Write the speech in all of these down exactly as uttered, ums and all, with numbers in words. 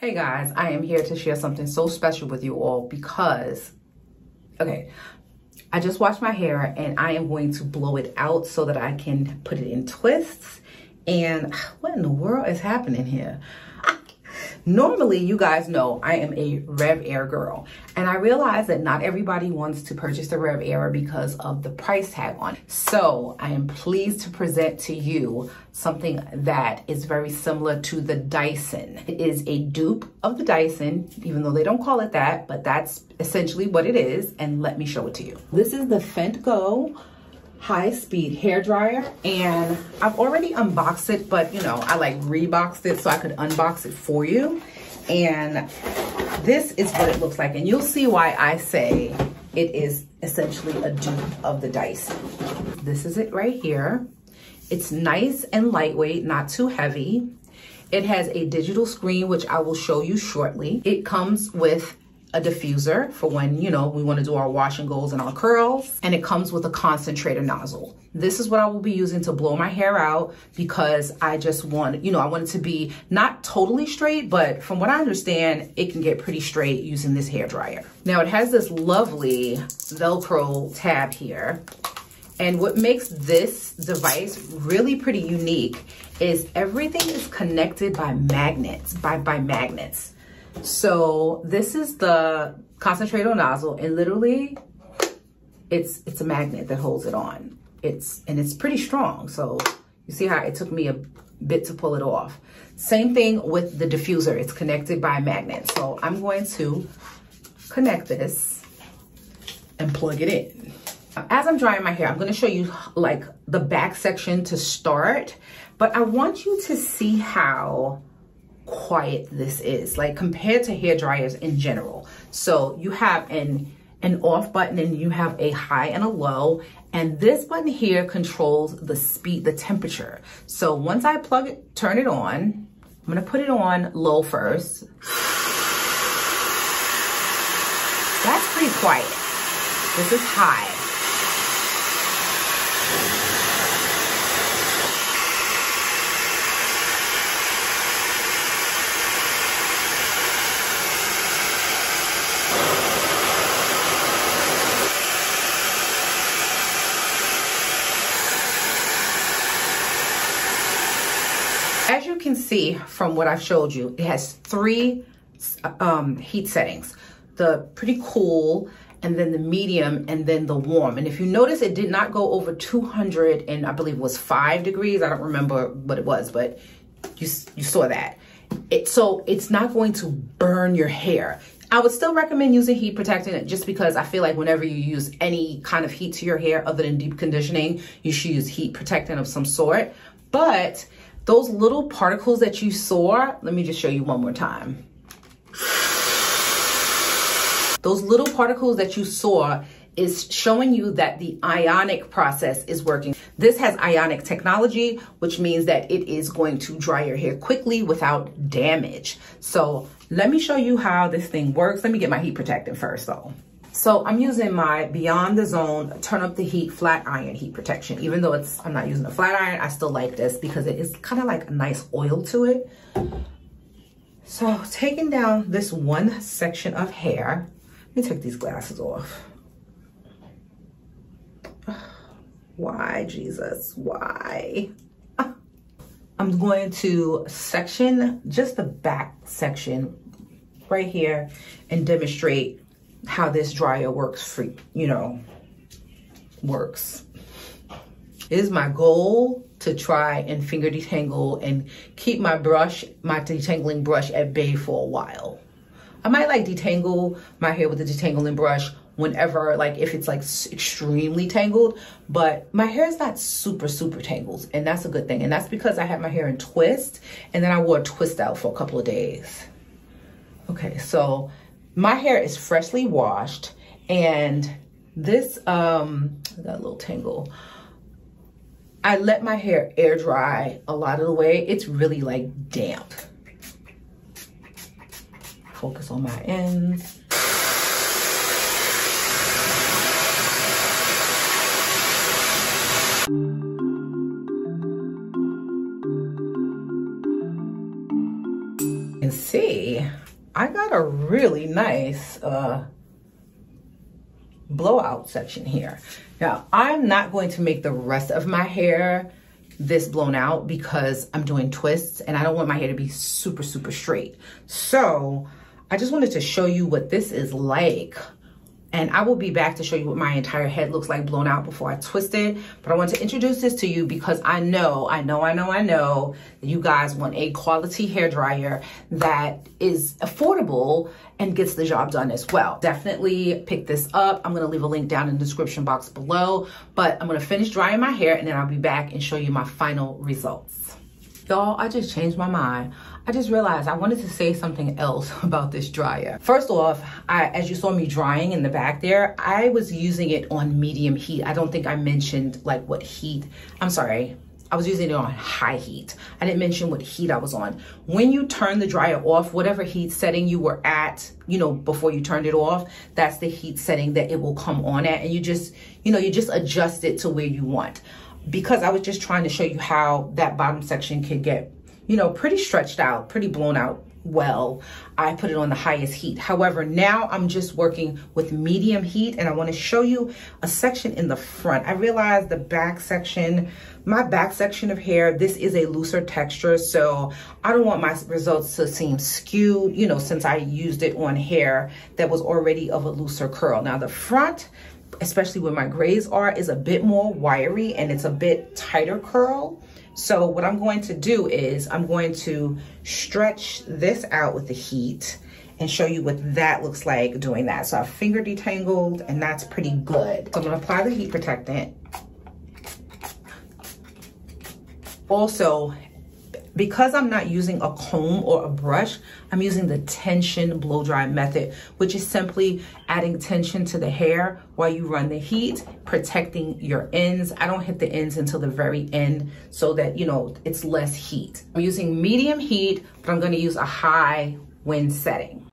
Hey guys, I am here to share something so special with you all because, okay, I just washed my hair and I am going to blow it out so that I can put it in twists. And what in the world is happening here? Normally, you guys know I am a Rev Air girl, and I realize that not everybody wants to purchase the Rev Air because of the price tag on it. So I am pleased to present to you something that is very similar to the Dyson. It is a dupe of the Dyson, even though they don't call it that, but that's essentially what it is, and let me show it to you. This is the FentGo high-speed hair dryer, and I've already unboxed it, but you know, I like reboxed it so I could unbox it for you. And this is what it looks like, and you'll see why I say it is essentially a dupe of the Dyson. This is it right here. It's nice and lightweight, not too heavy. It has a digital screen, which I will show you shortly. It comes with a diffuser for when, you know, we want to do our wash and goes and our curls, and it comes with a concentrator nozzle. This is what I will be using to blow my hair out because I just want, you know, I want it to be not totally straight, but from what I understand, it can get pretty straight using this hair dryer. Now it has this lovely Velcro tab here. And what makes this device really pretty unique is everything is connected by magnets, by, by magnets. So this is the concentrator nozzle, and literally it's it's a magnet that holds it on. It's and it's pretty strong. So you see how it took me a bit to pull it off. Same thing with the diffuser. It's connected by a magnet. So I'm going to connect this and plug it in. As I'm drying my hair, I'm going to show you like the back section to start, but I want you to see how quiet this is, like compared to hair dryers in general. So you have an an off button, and you have a high and a low, and this button here controls the speed, the temperature. So once I plug it, turn it on, I'm gonna put it on low first. That's pretty quiet. This is high. As you can see from what I've showed you, it has three um, heat settings, the pretty cool, and then the medium, and then the warm. And if you notice, it did not go over two hundred, and I believe it was five degrees. I don't remember what it was, but you, you saw that. It, so it's not going to burn your hair. I would still recommend using heat protectant just because I feel like whenever you use any kind of heat to your hair other than deep conditioning, you should use heat protectant of some sort. But those little particles that you saw, let me just show you one more time. Those little particles that you saw is showing you that the ionic process is working. This has ionic technology, which means that it is going to dry your hair quickly without damage. So let me show you how this thing works. Let me get my heat protectant first though. So I'm using my Beyond The Zone Turn Up The Heat Flat Iron Heat Protection. Even though it's I'm not using a flat iron, I still like this because it is kind of like a nice oil to it. So taking down this one section of hair, let me take these glasses off. Why, Jesus, why? I'm going to section just the back section right here and demonstrate how this dryer works for, you know, works. It is my goal to try and finger detangle and keep my brush, my detangling brush at bay for a while. I might like detangle my hair with the detangling brush whenever, like if it's like extremely tangled, but my hair is not super, super tangled, and that's a good thing. And that's because I had my hair in twist, and then I wore a twist out for a couple of days. Okay, so my hair is freshly washed, and this, um, I got a little tangle. I let my hair air dry a lot of the way. It's really like damp. Focus on my ends. You can see today, I got a really nice uh, blowout section here. Now, I'm not going to make the rest of my hair this blown out because I'm doing twists and I don't want my hair to be super, super straight. So I just wanted to show you what this is like. And I will be back to show you what my entire head looks like blown out before I twist it. But I want to introduce this to you because I know, I know, I know, I know that you guys want a quality hairdryer that is affordable and gets the job done as well. Definitely pick this up. I'm going to leave a link down in the description box below. But I'm going to finish drying my hair and then I'll be back and show you my final results. Y'all, I just changed my mind. I just realized I wanted to say something else about this dryer. First off, I, as you saw me drying in the back there, I was using it on medium heat. I don't think I mentioned like what heat, I'm sorry. I was using it on high heat. I didn't mention what heat I was on. When you turn the dryer off, whatever heat setting you were at, you know, before you turned it off, that's the heat setting that it will come on at. And you just, you know, you just adjust it to where you want. Because I was just trying to show you how that bottom section could get, you know, pretty stretched out, pretty blown out. Well, I put it on the highest heat. However, now I'm just working with medium heat and I want to show you a section in the front. I realized the back section, my back section of hair, this is a looser texture. So I don't want my results to seem skewed, you know, since I used it on hair that was already of a looser curl. Now the front, especially where my grays are, is a bit more wiry and it's a bit tighter curl. So what I'm going to do is I'm going to stretch this out with the heat and show you what that looks like doing that. So I've finger detangled and that's pretty good. So I'm gonna apply the heat protectant. Also, because I'm not using a comb or a brush, I'm using the tension blow dry method, which is simply adding tension to the hair while you run the heat, protecting your ends. I don't hit the ends until the very end so that, you know, it's less heat. I'm using medium heat, but I'm gonna use a high wind setting.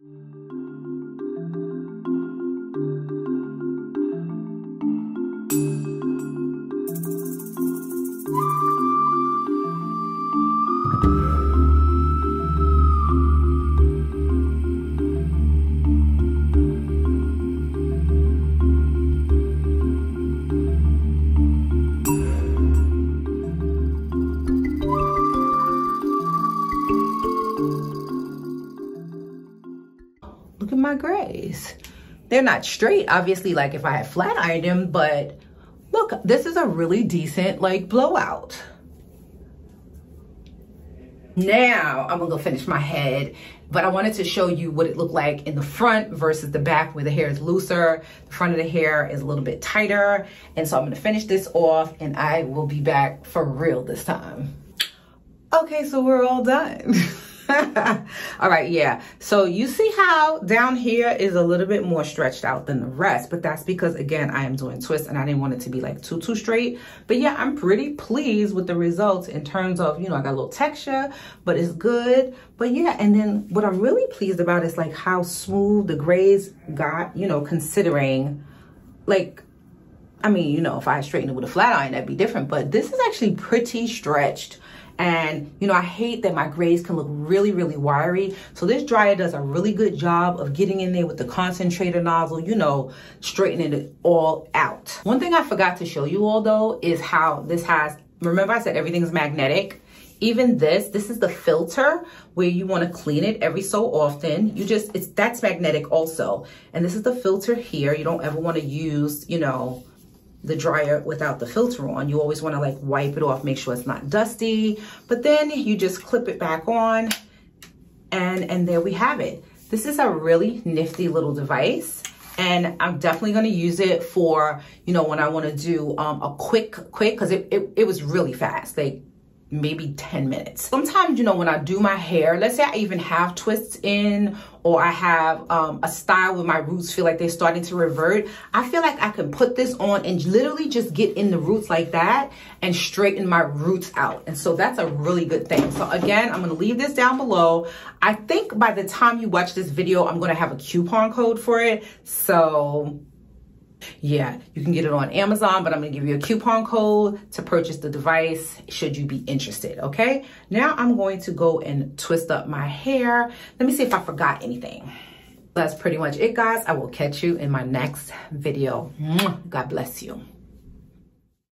My grays, they're not straight obviously, like if I had flat ironed them, but look, this is a really decent like blowout. Now I'm gonna go finish my head, but I wanted to show you what it looked like in the front versus the back where the hair is looser, the front of the hair is a little bit tighter, and so I'm gonna finish this off and I will be back for real this time. Okay, so we're all done. All right, yeah, so you see how down here is a little bit more stretched out than the rest, but that's because again I am doing twists and I didn't want it to be like too too straight. But yeah, I'm pretty pleased with the results in terms of, you know, I got a little texture, but it's good. But yeah, and then what I'm really pleased about is like how smooth the grays got, you know, considering like, I mean, you know, if I straightened it with a flat iron that'd be different, but this is actually pretty stretched. And, you know, I hate that my grays can look really, really wiry. So this dryer does a really good job of getting in there with the concentrator nozzle, you know, straightening it all out. One thing I forgot to show you all though is how this has, remember I said everything's magnetic? Even this, this is the filter where you want to clean it every so often. You just, it's that's magnetic also. And this is the filter here. You don't ever want to use, you know, the dryer without the filter on. You always want to like wipe it off, make sure it's not dusty, but then you just clip it back on and and there we have it. This is a really nifty little device and I'm definitely going to use it for, you know, when I want to do um a quick quick because it, it it was really fast, like maybe ten minutes. Sometimes, you know, when I do my hair, let's say I even have twists in or I have um, a style where my roots feel like they're starting to revert, I feel like I can put this on and literally just get in the roots like that and straighten my roots out. And so that's a really good thing. So again, I'm gonna leave this down below. I think by the time you watch this video, I'm gonna have a coupon code for it. So Yeah, you can get it on Amazon, but I'm gonna give you a coupon code to purchase the device should you be interested, okay? Now I'm going to go and twist up my hair. Let me see if I forgot anything. That's pretty much it, guys. I will catch you in my next video. God bless you.